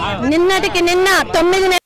నిన్నటికి నిన్న 9